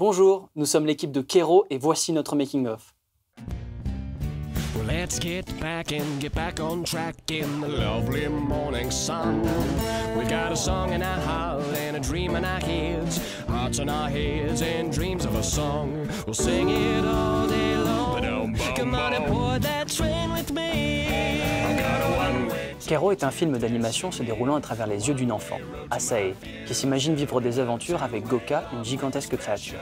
Bonjour, nous sommes l'équipe de Keiro et voici notre making of. Let's get back on track in the lovely morning sun. We've got a song in our heart and a dream in our heads. Hearts in our heads and dreams of a song. We'll sing it all day long. Come on and board that train with me. Keiro est un film d'animation se déroulant à travers les yeux d'une enfant, Asaï, qui s'imagine vivre des aventures avec Goka, une gigantesque créature.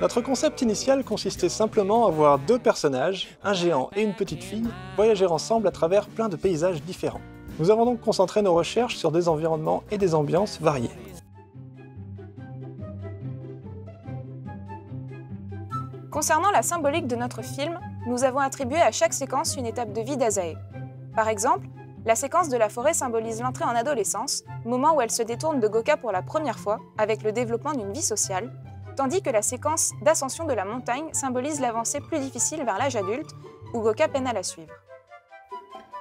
Notre concept initial consistait simplement à voir deux personnages, un géant et une petite fille, voyager ensemble à travers plein de paysages différents. Nous avons donc concentré nos recherches sur des environnements et des ambiances variées. Concernant la symbolique de notre film, nous avons attribué à chaque séquence une étape de vie d'Azaé. Par exemple, la séquence de la forêt symbolise l'entrée en adolescence, moment où elle se détourne de Goka pour la première fois, avec le développement d'une vie sociale, tandis que la séquence d'ascension de la montagne symbolise l'avancée plus difficile vers l'âge adulte, où Goka peine à la suivre.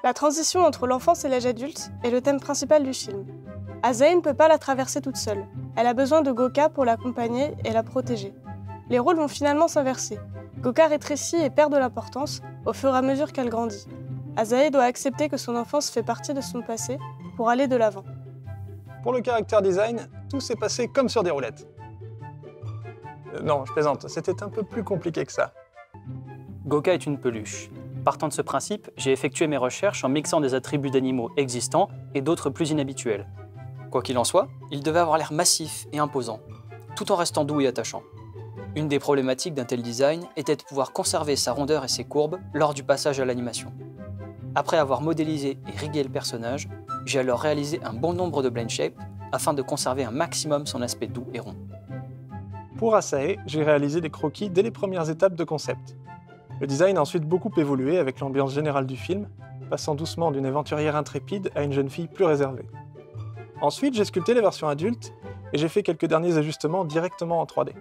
La transition entre l'enfance et l'âge adulte est le thème principal du film. Azaé ne peut pas la traverser toute seule. Elle a besoin de Goka pour l'accompagner et la protéger. Les rôles vont finalement s'inverser. Goka rétrécit et perd de l'importance au fur et à mesure qu'elle grandit. Azaé doit accepter que son enfance fait partie de son passé pour aller de l'avant. Pour le caractère design, tout s'est passé comme sur des roulettes. Non, je plaisante, c'était un peu plus compliqué que ça. Goka est une peluche. Partant de ce principe, j'ai effectué mes recherches en mixant des attributs d'animaux existants et d'autres plus inhabituels. Quoi qu'il en soit, il devait avoir l'air massif et imposant, tout en restant doux et attachant. Une des problématiques d'un tel design était de pouvoir conserver sa rondeur et ses courbes lors du passage à l'animation. Après avoir modélisé et rigué le personnage, j'ai alors réalisé un bon nombre de blend shapes afin de conserver un maximum son aspect doux et rond. Pour Asae, j'ai réalisé des croquis dès les premières étapes de concept. Le design a ensuite beaucoup évolué avec l'ambiance générale du film, passant doucement d'une aventurière intrépide à une jeune fille plus réservée. Ensuite, j'ai sculpté la version adulte et j'ai fait quelques derniers ajustements directement en 3D.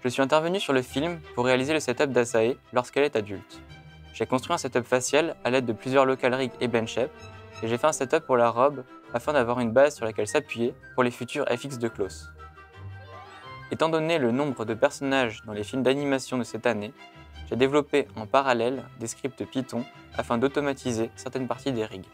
Je suis intervenu sur le film pour réaliser le setup d'Asae lorsqu'elle est adulte. J'ai construit un setup facial à l'aide de plusieurs local rigs et bench shapes, et j'ai fait un setup pour la robe afin d'avoir une base sur laquelle s'appuyer pour les futurs FX de Klaus. Étant donné le nombre de personnages dans les films d'animation de cette année, j'ai développé en parallèle des scripts Python afin d'automatiser certaines parties des rigs.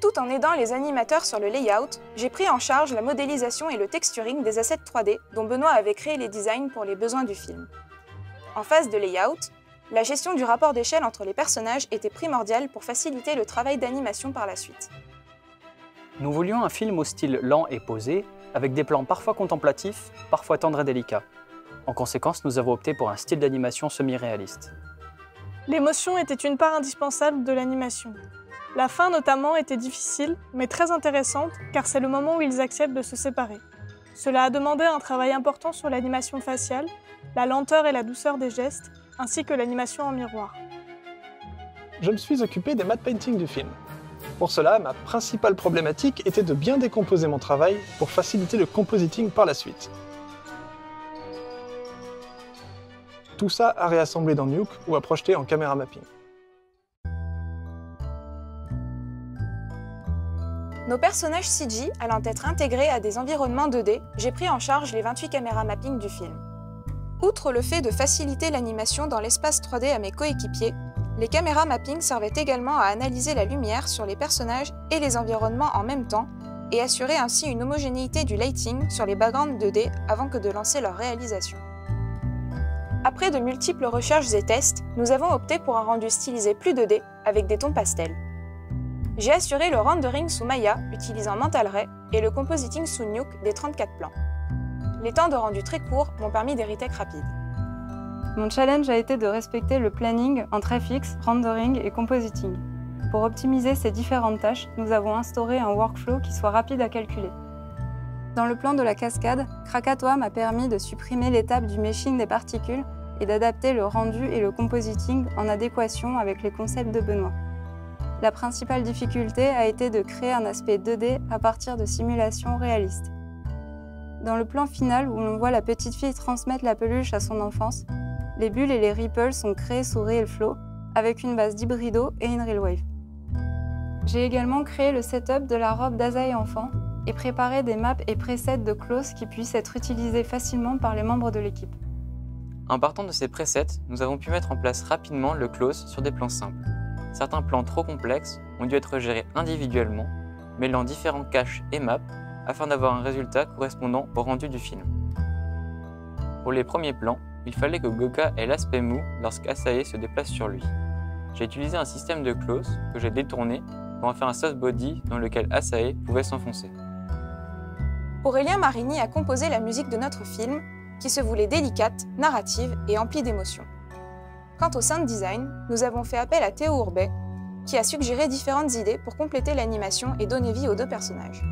Tout en aidant les animateurs sur le layout, j'ai pris en charge la modélisation et le texturing des assets 3D dont Benoît avait créé les designs pour les besoins du film. En phase de layout, la gestion du rapport d'échelle entre les personnages était primordiale pour faciliter le travail d'animation par la suite. Nous voulions un film au style lent et posé, avec des plans parfois contemplatifs, parfois tendres et délicats. En conséquence, nous avons opté pour un style d'animation semi-réaliste. L'émotion était une part indispensable de l'animation. La fin notamment était difficile, mais très intéressante, car c'est le moment où ils acceptent de se séparer. Cela a demandé un travail important sur l'animation faciale, la lenteur et la douceur des gestes, ainsi que l'animation en miroir. Je me suis occupé des matte paintings du film. Pour cela, ma principale problématique était de bien décomposer mon travail pour faciliter le compositing par la suite. Tout ça à réassembler dans Nuke ou à projeter en caméra mapping. Nos personnages CG allant être intégrés à des environnements 2D, j'ai pris en charge les 28 caméras mapping du film. Outre le fait de faciliter l'animation dans l'espace 3D à mes coéquipiers, les caméras mapping servaient également à analyser la lumière sur les personnages et les environnements en même temps et assurer ainsi une homogénéité du lighting sur les backgrounds 2D avant que de lancer leur réalisation. Après de multiples recherches et tests, nous avons opté pour un rendu stylisé plus 2D avec des tons pastels. J'ai assuré le rendering sous Maya utilisant Mental Ray et le compositing sous Nuke des 34 plans. Les temps de rendu très courts m'ont permis des retakes rapides. Mon challenge a été de respecter le planning entre FX, rendering et compositing. Pour optimiser ces différentes tâches, nous avons instauré un workflow qui soit rapide à calculer. Dans le plan de la cascade, Krakatoa m'a permis de supprimer l'étape du meshing des particules et d'adapter le rendu et le compositing en adéquation avec les concepts de Benoît. La principale difficulté a été de créer un aspect 2D à partir de simulations réalistes. Dans le plan final où l'on voit la petite fille transmettre la peluche à son enfance, les bulles et les ripples sont créés sous Real Flow avec une base d'hybrido et une Real Wave. J'ai également créé le setup de la robe d'Asaï enfant et préparer des maps et presets de Klaus qui puissent être utilisés facilement par les membres de l'équipe. En partant de ces presets, nous avons pu mettre en place rapidement le Klaus sur des plans simples. Certains plans trop complexes ont dû être gérés individuellement, mêlant différents caches et maps afin d'avoir un résultat correspondant au rendu du film. Pour les premiers plans, il fallait que Goka ait l'aspect mou lorsqu'Asaï se déplace sur lui. J'ai utilisé un système de Klaus que j'ai détourné pour en faire un soft body dans lequel Asaï pouvait s'enfoncer. Aurélien Marigny a composé la musique de notre film, qui se voulait délicate, narrative et emplie d'émotions. Quant au sound design, nous avons fait appel à Théo Urbet, qui a suggéré différentes idées pour compléter l'animation et donner vie aux deux personnages.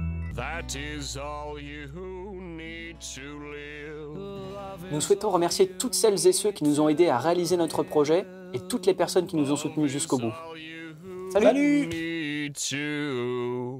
Nous souhaitons remercier toutes celles et ceux qui nous ont aidés à réaliser notre projet et toutes les personnes qui nous ont soutenus jusqu'au bout. Salut! Salut.